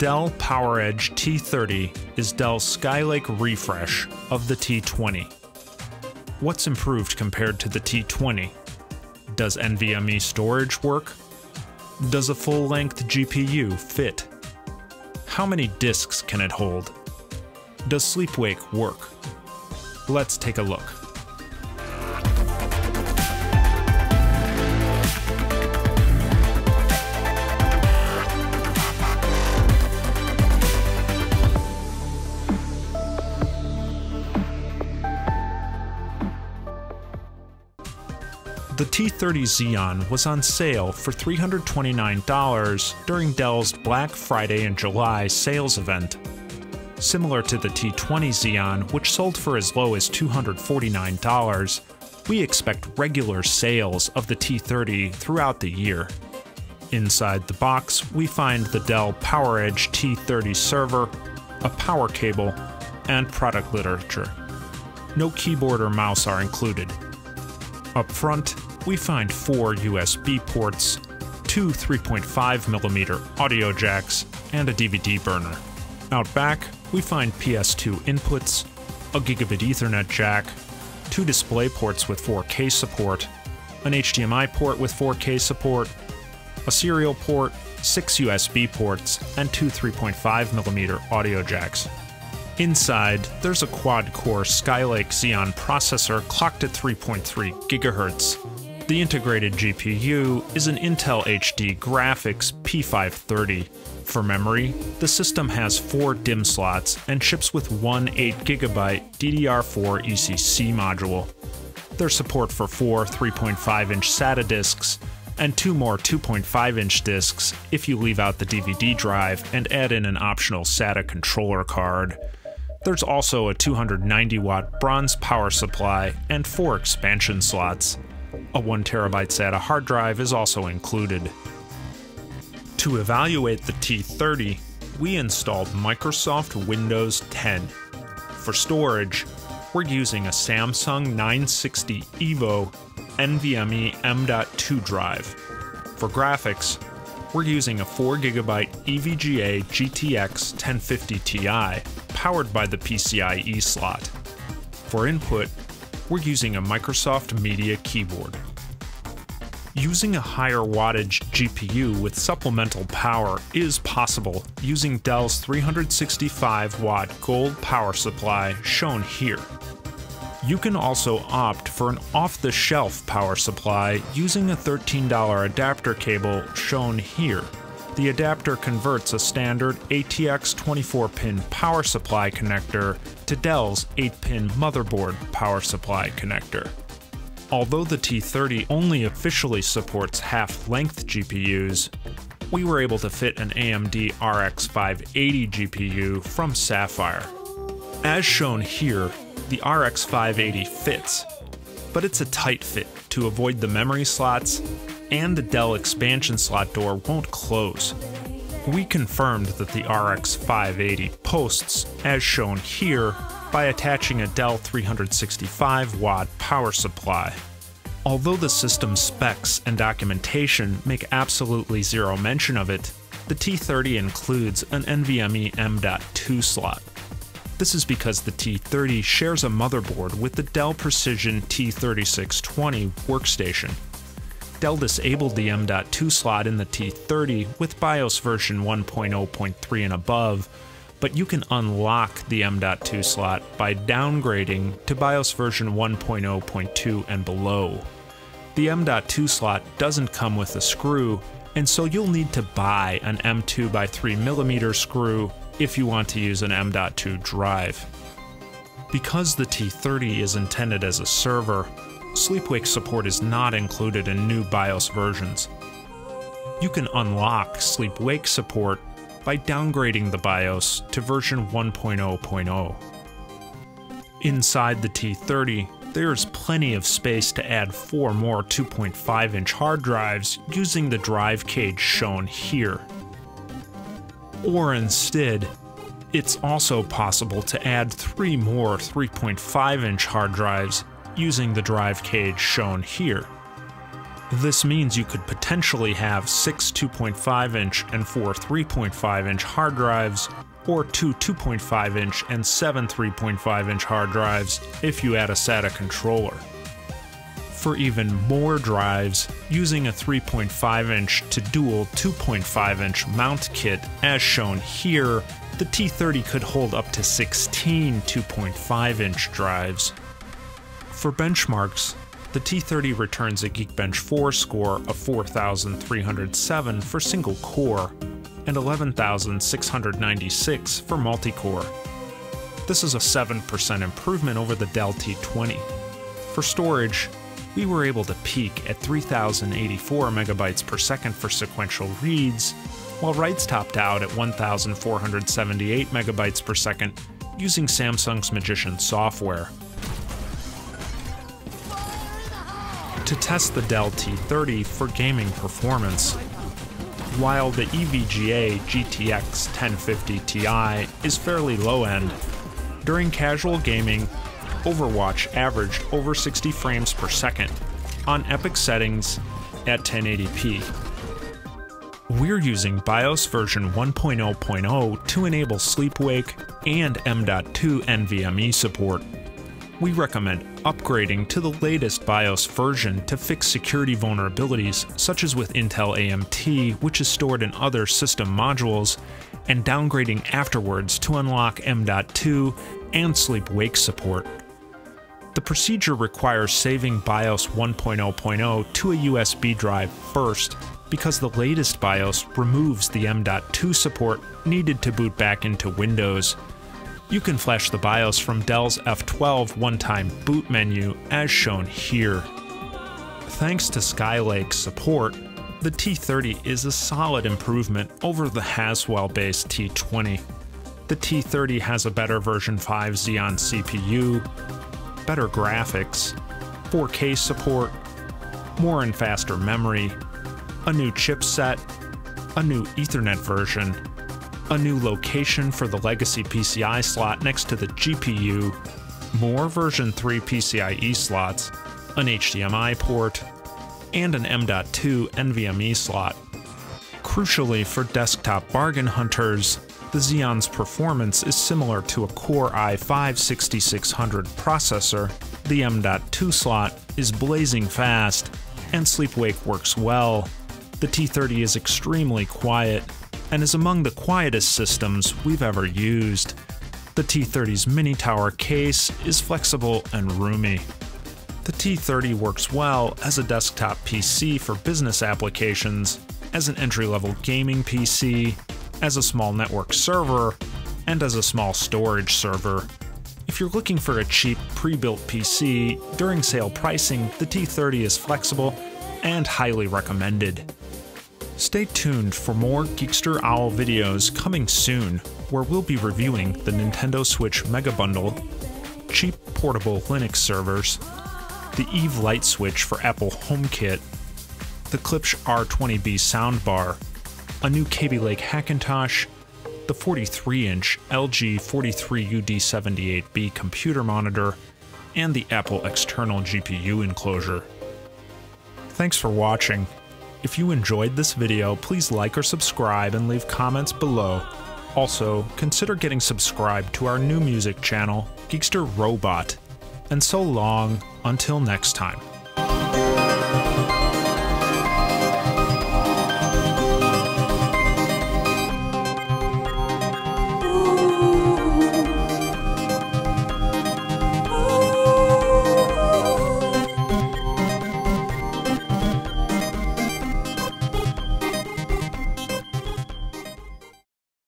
Dell PowerEdge T30 is Dell's Skylake refresh of the T20. What's improved compared to the T20? Does NVMe storage work? Does a full-length GPU fit? How many disks can it hold? Does sleep-wake work? Let's take a look. The T30 Xeon was on sale for $329 during Dell's Black Friday in July sales event. Similar to the T20 Xeon, which sold for as low as $249, we expect regular sales of the T30 throughout the year. Inside the box, we find the Dell PowerEdge T30 server, a power cable, and product literature. No keyboard or mouse are included. Up front, we find 4 USB ports, 2 3.5mm audio jacks, and a DVD burner. Out back, we find PS2 inputs, a Gigabit Ethernet jack, 2 display ports with 4K support, an HDMI port with 4K support, a serial port, 6 USB ports, and 2 3.5mm audio jacks. Inside, there's a quad-core Skylake Xeon processor clocked at 3.3 GHz. The integrated GPU is an Intel HD Graphics P530. For memory, the system has 4 DIMM slots and ships with one 8GB DDR4 ECC module. There's support for 4 3.5-inch SATA disks and 2 more 2.5-inch disks if you leave out the DVD drive and add in an optional SATA controller card. There's also a 290-watt bronze power supply and 4 expansion slots. A 1TB SATA hard drive is also included. To evaluate the T30, we installed Microsoft Windows 10. For storage, we're using a Samsung 960 EVO NVMe M.2 drive. For graphics, we're using a 4GB EVGA GTX 1050 Ti, powered by the PCIe slot. For input, we're using a Microsoft Media keyboard. Using a higher wattage GPU with supplemental power is possible using Dell's 365-watt gold power supply shown here. You can also opt for an off-the-shelf power supply using a $13 adapter cable shown here. The adapter converts a standard ATX 24-pin power supply connector to Dell's 8-pin motherboard power supply connector. Although the T30 only officially supports half-length GPUs, we were able to fit an AMD RX 580 GPU from Sapphire. As shown here, the RX 580 fits, but it's a tight fit to avoid the memory slots, and the Dell expansion slot door won't close. We confirmed that the RX 580 posts, as shown here, by attaching a Dell 365-watt power supply. Although the system's specs and documentation make absolutely zero mention of it, the T30 includes an NVMe M.2 slot. This is because the T30 shares a motherboard with the Dell Precision T3620 workstation. Dell disabled the M.2 slot in the T30 with BIOS version 1.0.3 and above, but you can unlock the M.2 slot by downgrading to BIOS version 1.0.2 and below. The M.2 slot doesn't come with a screw, and so you'll need to buy an M.2 by 3mm screw if you want to use an M.2 drive. Because the T30 is intended as a server, sleep-wake support is not included in new BIOS versions. You can unlock sleep-wake support by downgrading the BIOS to version 1.0.0. Inside the T30, there is plenty of space to add 4 more 2.5-inch hard drives using the drive cage shown here. Or instead, it's also possible to add 3 more 3.5-inch hard drives using the drive cage shown here. This means you could potentially have 6 2.5-inch and 4 3.5-inch hard drives, or 2 2.5-inch and 7 3.5-inch hard drives if you add a SATA controller. For even more drives, using a 3.5-inch to dual 2.5-inch mount kit as shown here, the T30 could hold up to 16 2.5-inch drives. For benchmarks, the T30 returns a Geekbench 4 score of 4,307 for single core and 11,696 for multi-core. This is a 7% improvement over the Dell T20. For storage, we were able to peak at 3,084 megabytes per second for sequential reads, while writes topped out at 1,478 megabytes per second using Samsung's Magician software. To test the Dell T30 for gaming performance, while the EVGA GTX 1050 Ti is fairly low-end, during casual gaming, Overwatch averaged over 60 frames per second on epic settings at 1080p. We're using BIOS version 1.0.0 to enable Sleepwake and M.2 NVMe support. We recommend upgrading to the latest BIOS version to fix security vulnerabilities such as with Intel AMT, which is stored in other system modules, and downgrading afterwards to unlock M.2 and Sleep-Wake support. The procedure requires saving BIOS 1.0.0 to a USB drive first, because the latest BIOS removes the M.2 support needed to boot back into Windows. You can flash the BIOS from Dell's F12 one-time boot menu as shown here. Thanks to Skylake support, the T30 is a solid improvement over the Haswell-based T20. The T30 has a better version 5 Xeon CPU, better graphics, 4K support, more and faster memory, a new chipset, a new Ethernet version, a new location for the legacy PCI slot next to the GPU, more version 3 PCIe slots, an HDMI port, and an M.2 NVMe slot. Crucially for desktop bargain hunters, the Xeon's performance is similar to a Core i5-6600 processor, the M.2 slot is blazing fast, and Sleep-Wake works well. The T30 is extremely quiet, and is among the quietest systems we've ever used. The T30's mini tower case is flexible and roomy. The T30 works well as a desktop PC for business applications, as an entry-level gaming PC, as a small network server, and as a small storage server. If you're looking for a cheap pre-built PC during sale pricing, the T30 is flexible and highly recommended. Stay tuned for more Geekster Owl videos coming soon, where we'll be reviewing the Nintendo Switch Mega Bundle, cheap portable Linux servers, the Eve Light Switch for Apple HomeKit, the Klipsch R20B soundbar, a new Kaby Lake Hackintosh, the 43-inch LG 43UD78B computer monitor, and the Apple external GPU enclosure. Thanks for watching. If you enjoyed this video, please like or subscribe and leave comments below. Also, consider getting subscribed to our new music channel, Geekster Robot. And so long, until next time.